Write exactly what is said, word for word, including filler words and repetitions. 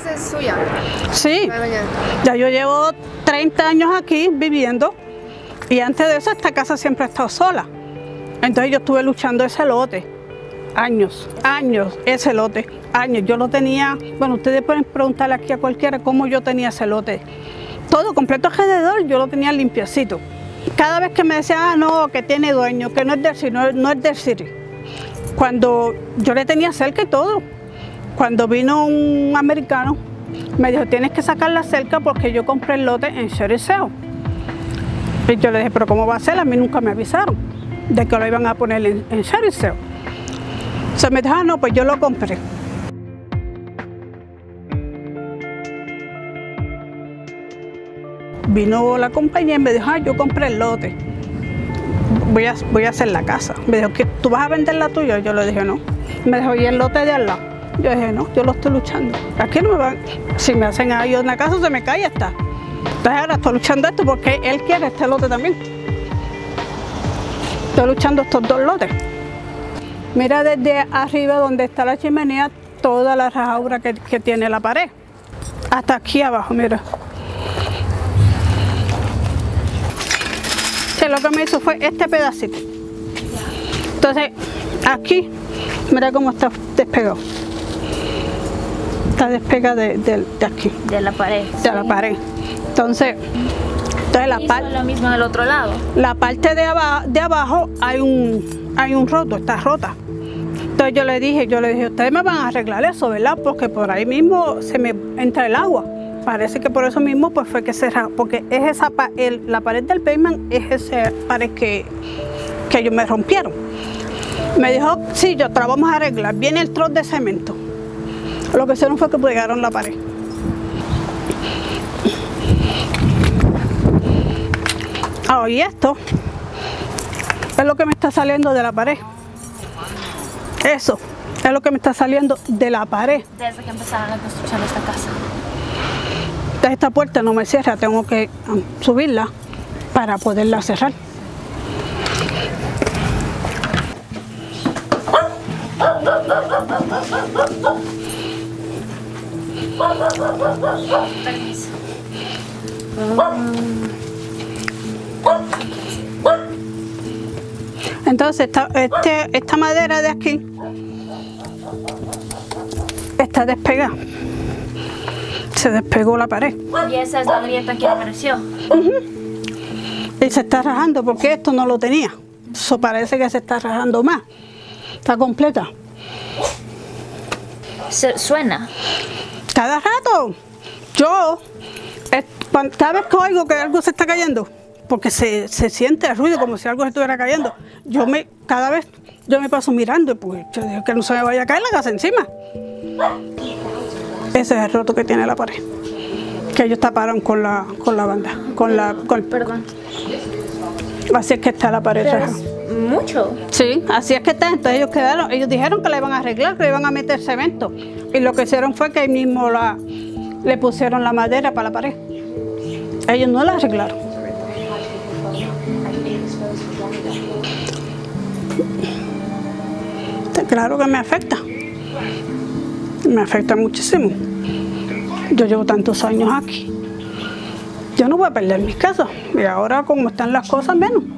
casa es suya. Sí, ya yo llevo treinta años aquí viviendo y antes de eso esta casa siempre ha estado sola. Entonces yo estuve luchando ese lote, años, años, ese lote, años. Yo lo tenía, bueno, ustedes pueden preguntarle aquí a cualquiera cómo yo tenía ese lote. Todo completo alrededor yo lo tenía limpiecito. Cada vez que me decían, ah, no, que tiene dueño, que no es del C I R I, no, no es del C I R I. Cuando yo le tenía cerca y todo, cuando vino un americano, me dijo, tienes que sacar la cerca porque yo compré el lote en Choriceo. Y yo le dije, pero ¿cómo va a ser? A mí nunca me avisaron de que lo iban a poner en, en Choriceo. Se me dijo, ah, no, pues yo lo compré. Vino la compañía y me dijo, ah, yo compré el lote, voy a, voy a hacer la casa. Me dijo, ¿que tú vas a vender la tuya? Yo le dije, no. Me dijo, ¿y el lote de al lado? Yo dije, no, yo lo estoy luchando. Aquí no me van, si me hacen ahí una casa, se me cae y ya está. Entonces ahora estoy luchando esto porque él quiere este lote también. Estoy luchando estos dos lotes. Mira desde arriba donde está la chimenea, toda la rajadura que, que tiene la pared. Hasta aquí abajo, mira. Lo que me hizo fue este pedacito. Entonces, aquí, mira cómo está despegado. Está despegado de, de, de aquí. De la pared. De sí. la pared. Entonces, entonces la parte. Lo mismo del otro lado. La parte de abajo, de abajo hay un, hay un roto, está rota. Entonces yo le dije, yo le dije, ustedes me van a arreglar eso, ¿verdad? Porque por ahí mismo se me entra el agua. Parece que por eso mismo pues fue que cerraron, porque es esa pa el, la pared del pavement es esa pared que, que ellos me rompieron. Me dijo, sí, yo te la vamos a arreglar. Viene el trozo de cemento. Lo que hicieron fue que pegaron la pared. Ah, y esto es lo que me está saliendo de la pared. Eso es lo que me está saliendo de la pared. Desde que empezaron la construcción de esta casa. Esta puerta no me cierra, tengo que subirla para poderla cerrar. Permiso. Entonces esta, este, esta madera de aquí está despegada. Se despegó la pared. Y esa es la grieta que apareció. Uh-huh. Y se está rajando porque esto no lo tenía. Eso parece que se está rajando más. Está completa. Se suena. Cada rato. Yo, cada vez que oigo que algo se está cayendo, porque se, se siente el ruido como si algo se estuviera cayendo, yo me, cada vez yo me paso mirando, pues yo digo que no se me vaya a caer la casa encima. Ese es el roto que tiene la pared, que ellos taparon con la, con la banda, con la... Con, Perdón. Así es que está la pared rajada. ¿Mucho? Sí, así es que está. Entonces ellos quedaron, ellos dijeron que la iban a arreglar, que le iban a meter cemento. Y lo que hicieron fue que ahí mismo la, le pusieron la madera para la pared. Ellos no la arreglaron. Está claro que me afecta. Me afecta muchísimo. Yo llevo tantos años aquí. Yo no voy a perder mis casas. Y ahora como están las cosas, menos.